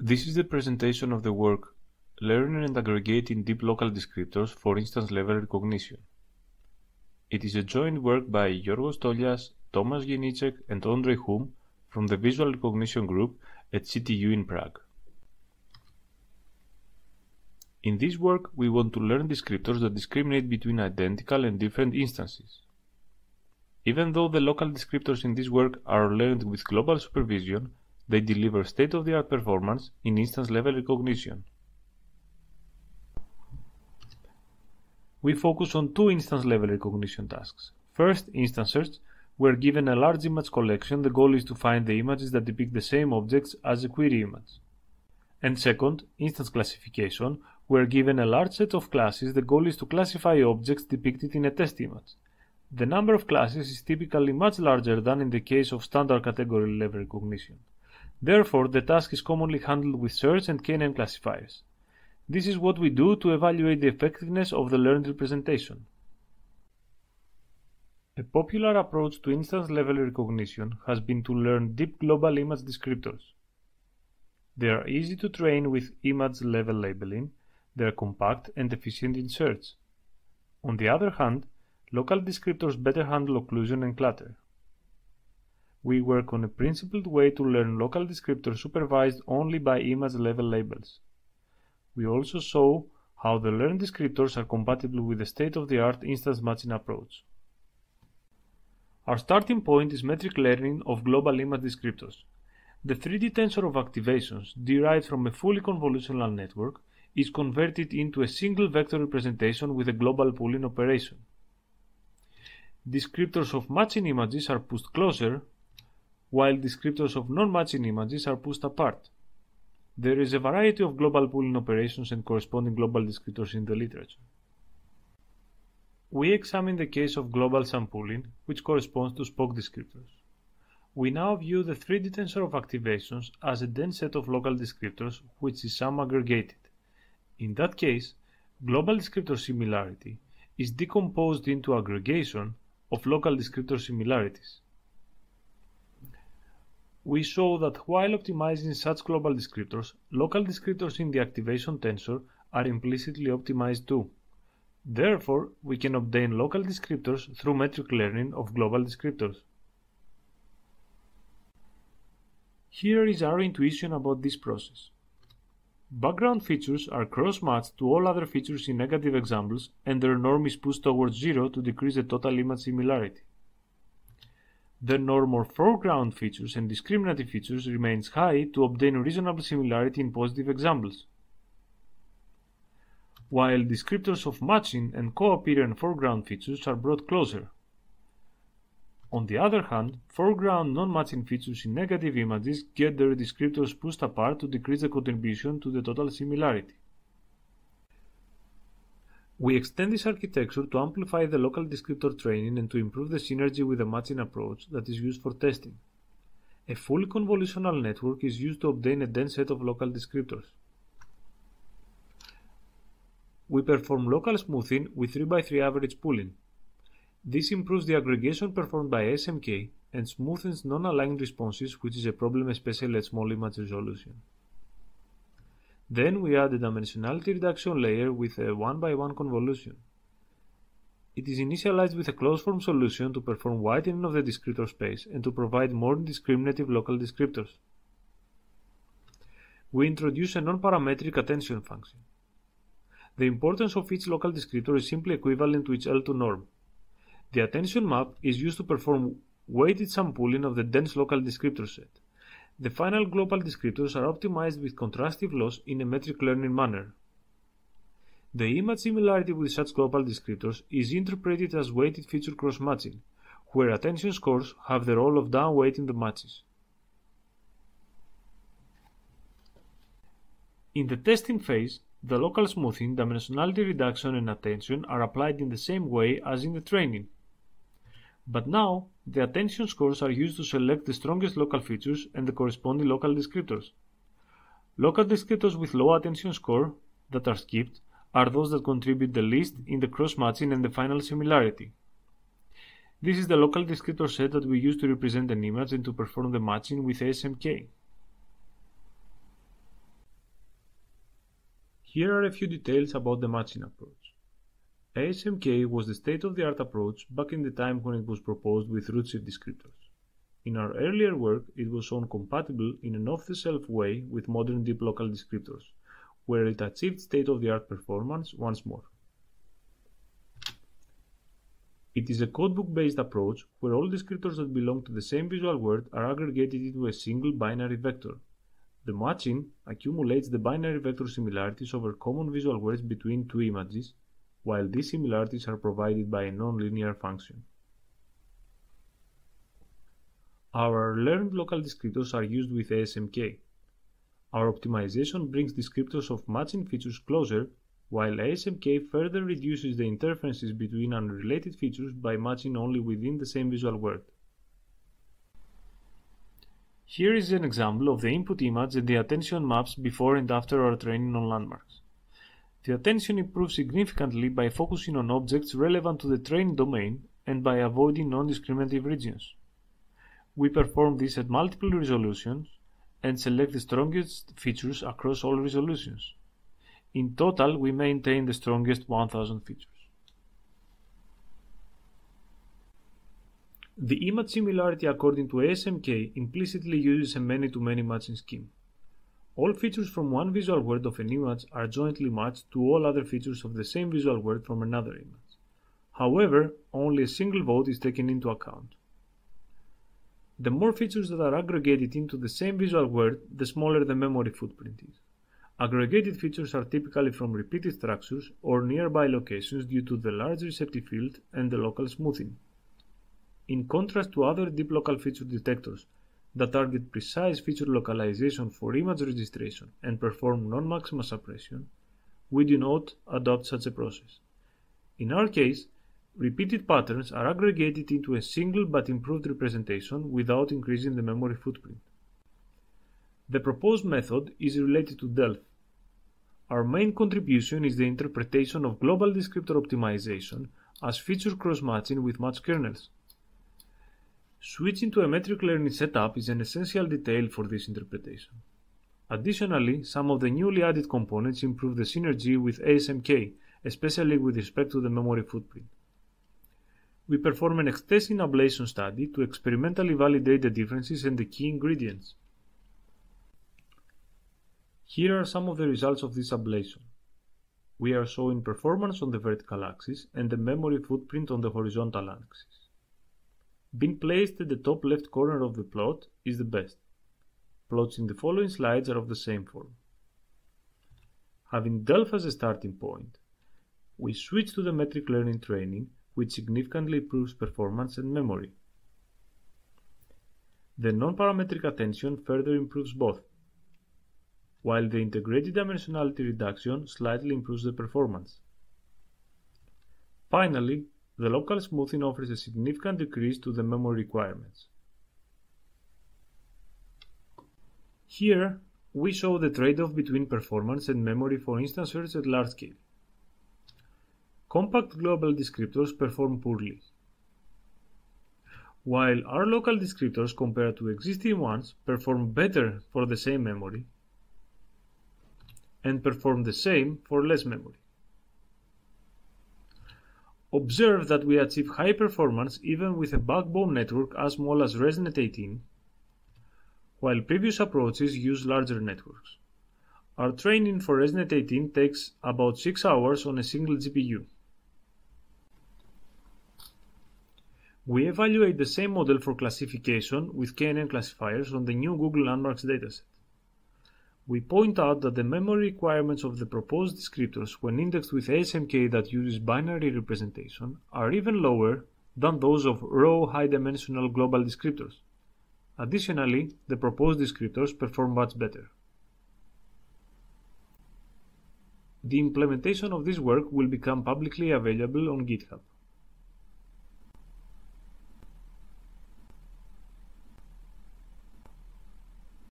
This is the presentation of the work Learning and Aggregating Deep Local Descriptors for Instance Level Recognition. It is a joint work by Giorgos Tolias, Tomas Jenicek and Ondřej Chum from the Visual Recognition Group at CTU in Prague. In this work, we want to learn descriptors that discriminate between identical and different instances. Even though the local descriptors in this work are learned with global supervision, they deliver state-of-the-art performance in instance-level recognition. We focus on two instance-level recognition tasks. First, instance search, where given a large image collection, the goal is to find the images that depict the same objects as a query image. And second, instance classification, where given a large set of classes, the goal is to classify objects depicted in a test image. The number of classes is typically much larger than in the case of standard category level recognition. Therefore, the task is commonly handled with search and K-NN classifiers. This is what we do to evaluate the effectiveness of the learned representation. A popular approach to instance-level recognition has been to learn deep global image descriptors. They are easy to train with image-level labeling, they are compact and efficient in search. On the other hand, local descriptors better handle occlusion and clutter. We work on a principled way to learn local descriptors supervised only by image-level labels. We also saw how the learned descriptors are compatible with the state-of-the-art instance matching approach. Our starting point is metric learning of global image descriptors. The 3D tensor of activations, derived from a fully convolutional network, is converted into a single vector representation with a global pooling operation. Descriptors of matching images are pushed closer, while descriptors of non-matching images are pushed apart. There is a variety of global pooling operations and corresponding global descriptors in the literature. We examine the case of global sampooling, which corresponds to Spock descriptors. We now view the 3D tensor of activations as a dense set of local descriptors, which is sum aggregated. In that case, global descriptor similarity is decomposed into aggregation of local descriptor similarities. We show that while optimizing such global descriptors, local descriptors in the activation tensor are implicitly optimized too. Therefore, we can obtain local descriptors through metric learning of global descriptors. Here is our intuition about this process. Background features are cross-matched to all other features in negative examples, and their norm is pushed towards zero to decrease the total image similarity. The norm of foreground features and discriminative features remains high to obtain reasonable similarity in positive examples, while descriptors of matching and co-appearance foreground features are brought closer. On the other hand, foreground non-matching features in negative images get their descriptors pushed apart to decrease the contribution to the total similarity. We extend this architecture to amplify the local descriptor training and to improve the synergy with the matching approach that is used for testing. A fully convolutional network is used to obtain a dense set of local descriptors. We perform local smoothing with 3x3 average pooling. This improves the aggregation performed by SMK and smoothens non-aligned responses, which is a problem especially at small image resolution. Then we add a dimensionality reduction layer with a 1x1 convolution. It is initialized with a closed-form solution to perform widening of the descriptor space and to provide more discriminative local descriptors. We introduce a non-parametric attention function. The importance of each local descriptor is simply equivalent to its L2 norm. The attention map is used to perform weighted sampooling of the dense local descriptor set. The final global descriptors are optimized with contrastive loss in a metric learning manner. The image similarity with such global descriptors is interpreted as weighted feature cross-matching, where attention scores have the role of down-weighting the matches. In the testing phase, the local smoothing, dimensionality reduction and attention are applied in the same way as in the training. But now, the attention scores are used to select the strongest local features and the corresponding local descriptors. Local descriptors with low attention score that are skipped are those that contribute the least in the cross-matching and the final similarity. This is the local descriptor set that we use to represent an image and to perform the matching with SMK. Here are a few details about the matching approach. ASMK was the state-of-the-art approach back in the time when it was proposed with root-shift descriptors. In our earlier work, it was shown compatible in an off-the-shelf way with modern deep local descriptors, where it achieved state-of-the-art performance once more. It is a codebook-based approach where all descriptors that belong to the same visual word are aggregated into a single binary vector. The matching accumulates the binary vector similarities over common visual words between two images, while these similarities are provided by a nonlinear function. Our learned local descriptors are used with ASMK. Our optimization brings descriptors of matching features closer, while ASMK further reduces the interferences between unrelated features by matching only within the same visual word. Here is an example of the input image and the attention maps before and after our training on landmarks. The attention improves significantly by focusing on objects relevant to the training domain and by avoiding non-discriminative regions. We perform this at multiple resolutions and select the strongest features across all resolutions. In total, we maintain the strongest 1000 features. The image similarity according to ASMK implicitly uses a many-to-many matching scheme. All features from one visual word of an image are jointly matched to all other features of the same visual word from another image. However, only a single vote is taken into account. The more features that are aggregated into the same visual word, the smaller the memory footprint is. Aggregated features are typically from repeated structures or nearby locations due to the large receptive field and the local smoothing. In contrast to other deep local feature detectors that target precise feature localization for image registration and perform non-maximum suppression, we do not adopt such a process. In our case, repeated patterns are aggregated into a single but improved representation without increasing the memory footprint. The proposed method is related to DELF. Our main contribution is the interpretation of global descriptor optimization as feature cross-matching with match kernels. Switching to a metric learning setup is an essential detail for this interpretation. Additionally, some of the newly added components improve the synergy with ASMK, especially with respect to the memory footprint. We perform an extensive ablation study to experimentally validate the differences and the key ingredients. Here are some of the results of this ablation. We are showing performance on the vertical axis and the memory footprint on the horizontal axis. Being placed at the top left corner of the plot is the best. Plots in the following slides are of the same form. Having DELF as a starting point, we switch to the metric learning training, which significantly improves performance and memory. The non-parametric attention further improves both, while the integrated dimensionality reduction slightly improves the performance. Finally, the local smoothing offers a significant decrease to the memory requirements. Here, we show the trade-off between performance and memory for instance search at large scale. Compact global descriptors perform poorly, while our local descriptors compared to existing ones perform better for the same memory, and perform the same for less memory. Observe that we achieve high performance even with a backbone network as small as ResNet-18, while previous approaches use larger networks. Our training for ResNet-18 takes about 6 hours on a single GPU. We evaluate the same model for classification with KNN classifiers on the new Google Landmarks dataset. We point out that the memory requirements of the proposed descriptors when indexed with ASMK that uses binary representation are even lower than those of raw high-dimensional global descriptors. Additionally, the proposed descriptors perform much better. The implementation of this work will become publicly available on GitHub.